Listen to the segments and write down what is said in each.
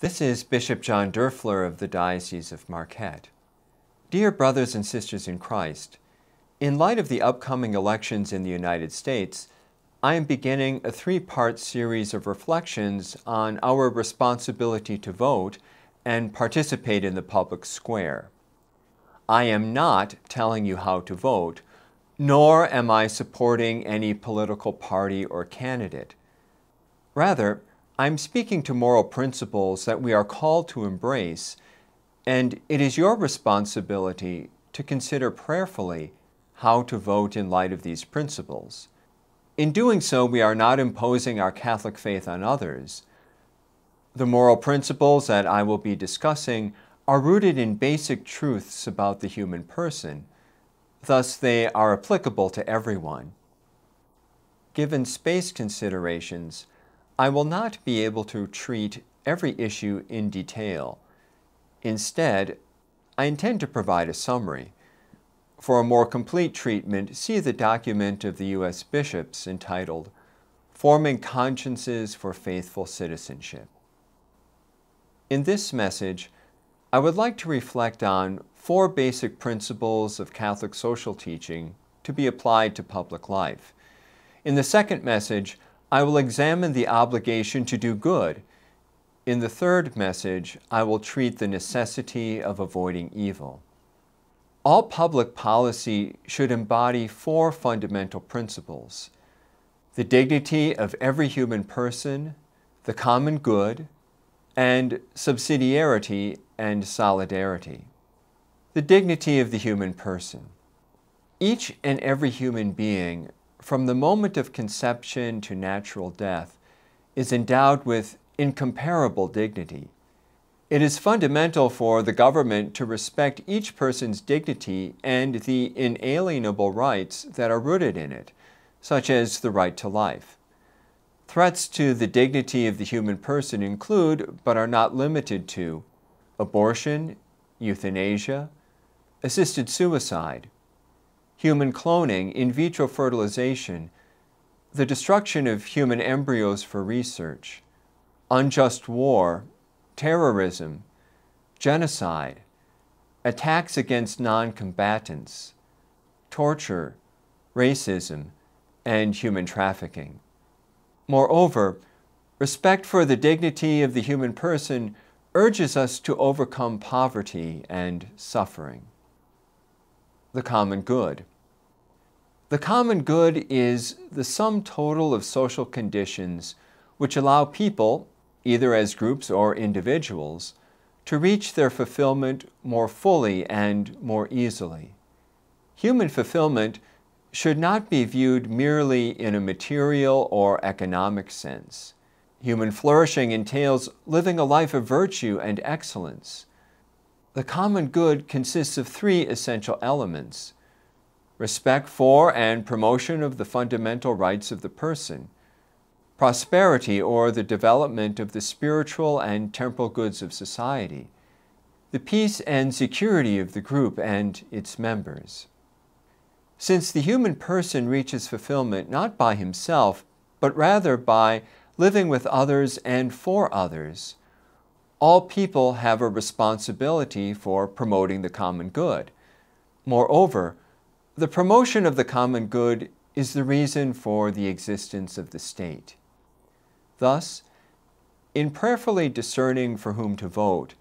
This is Bishop John Doerfler of the Diocese of Marquette. Dear brothers and sisters in Christ, in light of the upcoming elections in the United States, I am beginning a three-part series of reflections on our responsibility to vote and participate in the public square. I am not telling you how to vote, nor am I supporting any political party or candidate. Rather, I'm speaking to moral principles that we are called to embrace, and it is your responsibility to consider prayerfully how to vote in light of these principles. In doing so, we are not imposing our Catholic faith on others. The moral principles that I will be discussing are rooted in basic truths about the human person. Thus, they are applicable to everyone. Given space considerations, I will not be able to treat every issue in detail. Instead, I intend to provide a summary. For a more complete treatment, see the document of the U.S. bishops entitled Forming Consciences for Faithful Citizenship. In this message, I would like to reflect on four basic principles of Catholic social teaching to be applied to public life. In the second message, I will examine the obligation to do good. In the third message, I will treat the necessity of avoiding evil. All public policy should embody four fundamental principles: the dignity of every human person, the common good, and subsidiarity and solidarity. The dignity of the human person. Each and every human being, from the moment of conception to natural death, is endowed with incomparable dignity. It is fundamental for the government to respect each person's dignity and the inalienable rights that are rooted in it, such as the right to life. Threats to the dignity of the human person include, but are not limited to, abortion, euthanasia, assisted suicide, human cloning, in vitro fertilization, the destruction of human embryos for research, unjust war, terrorism, genocide, attacks against non-combatants, torture, racism, and human trafficking. Moreover, respect for the dignity of the human person urges us to overcome poverty and suffering. The common good. The common good is the sum total of social conditions which allow people, either as groups or individuals, to reach their fulfillment more fully and more easily. Human fulfillment should not be viewed merely in a material or economic sense. Human flourishing entails living a life of virtue and excellence. The common good consists of three essential elements: respect for and promotion of the fundamental rights of the person, prosperity or the development of the spiritual and temporal goods of society, the peace and security of the group and its members. Since the human person reaches fulfillment not by himself, but rather by living with others and for others, all people have a responsibility for promoting the common good. Moreover, the promotion of the common good is the reason for the existence of the state. Thus, in prayerfully discerning for whom to vote,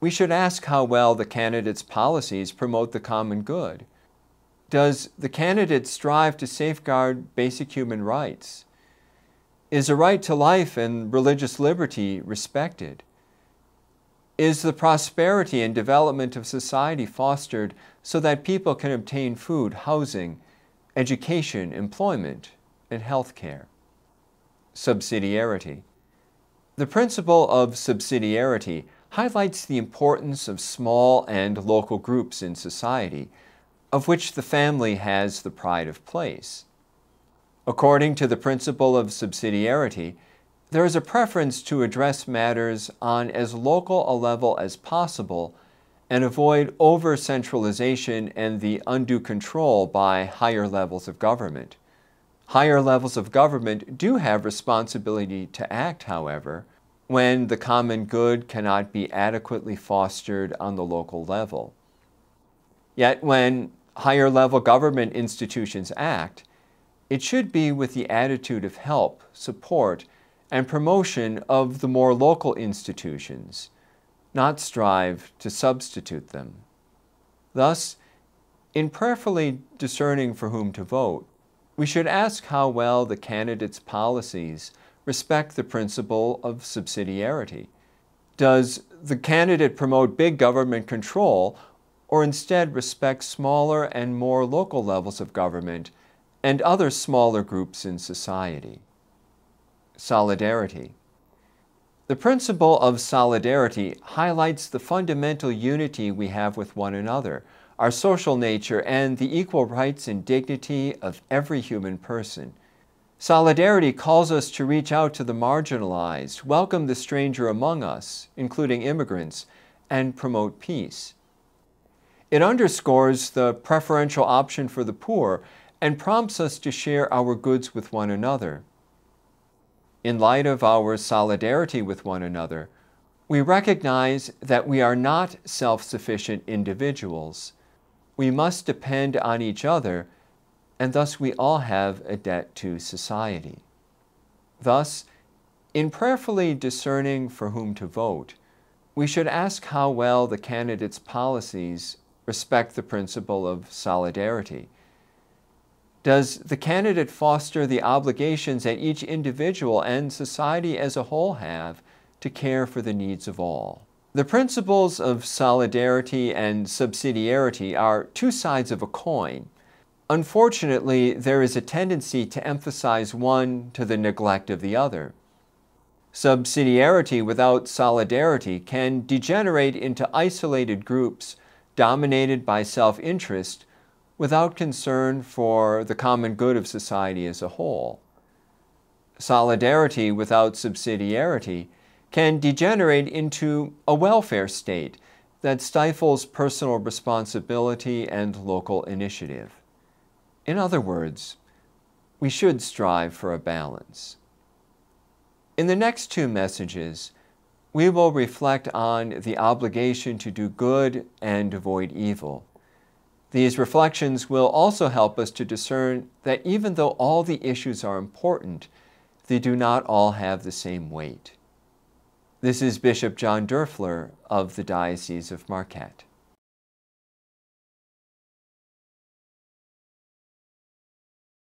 we should ask how well the candidate's policies promote the common good. Does the candidate strive to safeguard basic human rights? Is the right to life and religious liberty respected? Is the prosperity and development of society fostered so that people can obtain food, housing, education, employment, and health care? Subsidiarity. The principle of subsidiarity highlights the importance of small and local groups in society, of which the family has the pride of place. According to the principle of subsidiarity, there is a preference to address matters on as local a level as possible and avoid over-centralization and the undue control by higher levels of government. Higher levels of government do have responsibility to act, however, when the common good cannot be adequately fostered on the local level. Yet when higher level government institutions act, it should be with the attitude of help, support, and promotion of the more local institutions, not strive to substitute them. Thus, in prayerfully discerning for whom to vote, we should ask how well the candidate's policies respect the principle of subsidiarity. Does the candidate promote big government control or instead respect smaller and more local levels of government and other smaller groups in society? Solidarity. The principle of solidarity highlights the fundamental unity we have with one another, our social nature, and the equal rights and dignity of every human person. Solidarity calls us to reach out to the marginalized, welcome the stranger among us, including immigrants, and promote peace. It underscores the preferential option for the poor and prompts us to share our goods with one another. In light of our solidarity with one another, we recognize that we are not self-sufficient individuals. We must depend on each other, and thus we all have a debt to society. Thus, in prayerfully discerning for whom to vote, we should ask how well the candidate's policies respect the principle of solidarity. Does the candidate foster the obligations that each individual and society as a whole have to care for the needs of all? The principles of solidarity and subsidiarity are two sides of a coin. Unfortunately, there is a tendency to emphasize one to the neglect of the other. Subsidiarity without solidarity can degenerate into isolated groups dominated by self-interest without concern for the common good of society as a whole. Solidarity without subsidiarity can degenerate into a welfare state that stifles personal responsibility and local initiative. In other words, we should strive for a balance. In the next two messages, we will reflect on the obligation to do good and avoid evil. These reflections will also help us to discern that even though all the issues are important, they do not all have the same weight. This is Bishop John Doerfler of the Diocese of Marquette.